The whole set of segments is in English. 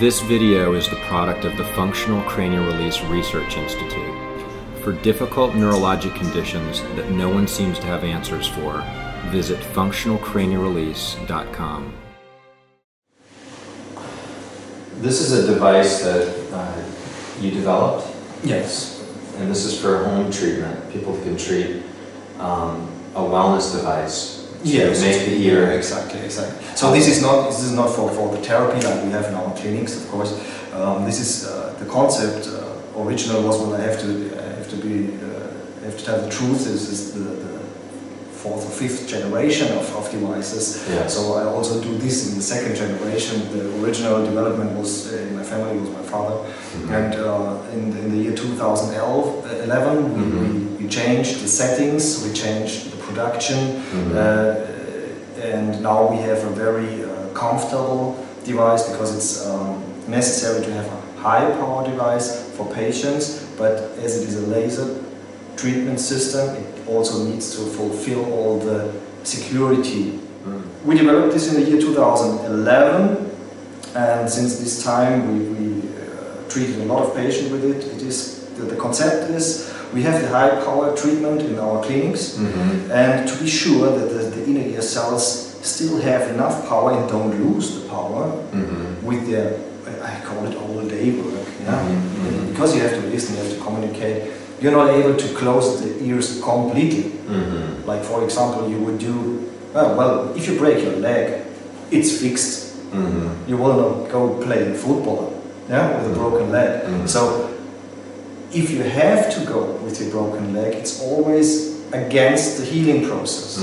This video is the product of the Functional Cranial Release Research Institute. For difficult neurologic conditions that no one seems to have answers for, visit FunctionalCranialRelease.com. This is a device that you developed? Yes. And this is for home treatment. People can treat a wellness device. Yes, make the ear. Exactly. So this is not for the therapy like we have in our clinics, of course. This is the concept. Original was what I have to have the truth. This is the fourth or fifth generation of devices. Yeah. So I also do this in the second generation. The original development was in my family, was my father, and in the year 2011 we changed the settings. We changed production, and now we have a very comfortable device, because it's necessary to have a high power device for patients, but as it is a laser treatment system, it also needs to fulfill all the security. We developed this in the year 2011, and since this time we treated a lot of patients with it. The concept is, we have the high power treatment in our clinics, and to be sure that the inner ear cells still have enough power and don't lose the power with their, I call it all day work, yeah? Because you have to listen, you have to communicate. You're not able to close the ears completely. Like, for example, you would do, well, if you break your leg, it's fixed. You will not go play football, yeah, with a broken leg. So, if you have to go with your broken leg, it's always against the healing process.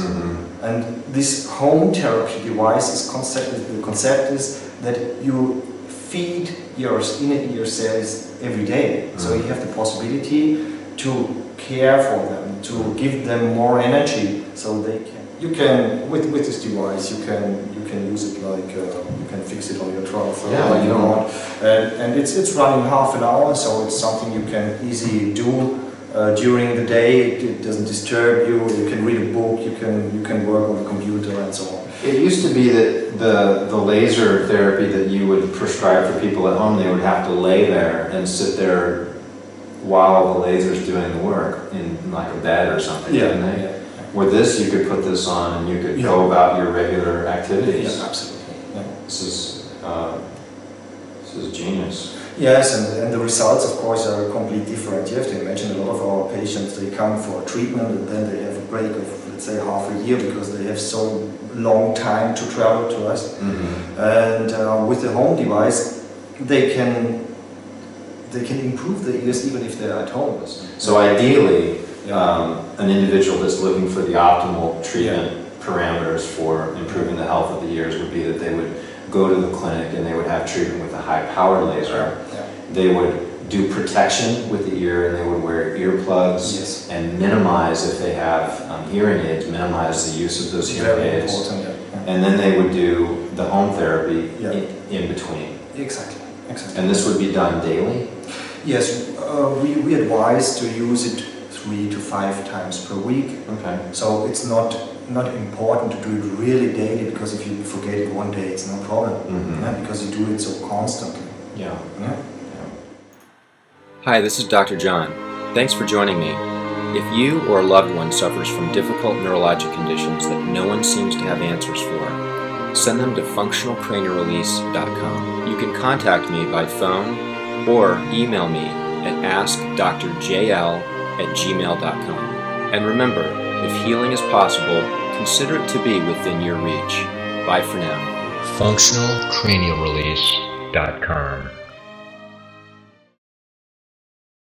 And this home therapy device is the concept is that you feed your inner ear cells every day. So you have the possibility to care for them, to give them more energy, so they can. You can, with this device, you can use it like, you can fix it on your trunk, yeah, like you want. And it's running half an hour, so it's something you can easily do during the day. It doesn't disturb you. You can read a book. You can work on the computer and so on. It used to be that the laser therapy that you would prescribe for people at home, they would have to lay there and sit there while the laser's doing the work in like a bed or something. Yeah. Didn't they? Yeah. With this, you could put this on and you could go about your regular activities. Yeah, absolutely. Yeah. This is genius. Yes, and the results, of course, are completely different. You have to imagine, a lot of our patients, they come for treatment and then they have a break of, let's say, half a year, because they have so long time to travel to us. And with the home device, they can improve their ears even if they're at home. So ideally, an individual that's looking for the optimal treatment parameters for improving the health of the ears would be that they would go to the clinic and they would have treatment with a high-powered laser. They would do protection with the ear, and they would wear earplugs and minimize, if they have hearing aids, minimize the use of those hearing aids. And then they would do the home therapy in between. Exactly. And this would be done daily? Yes, we advise to use it 3 to 5 times per week. So it's not important to do it really daily, because if you forget it one day, it's no problem, because you do it so constantly. Hi, this is Dr. John. Thanks for joining me. If you or a loved one suffers from difficult neurologic conditions that no one seems to have answers for, send them to FunctionalCranialRelease.com. You can contact me by phone or email me at askdrjl@gmail.com. And remember, if healing is possible, consider it to be within your reach. Bye for now. FunctionalCranialRelease.com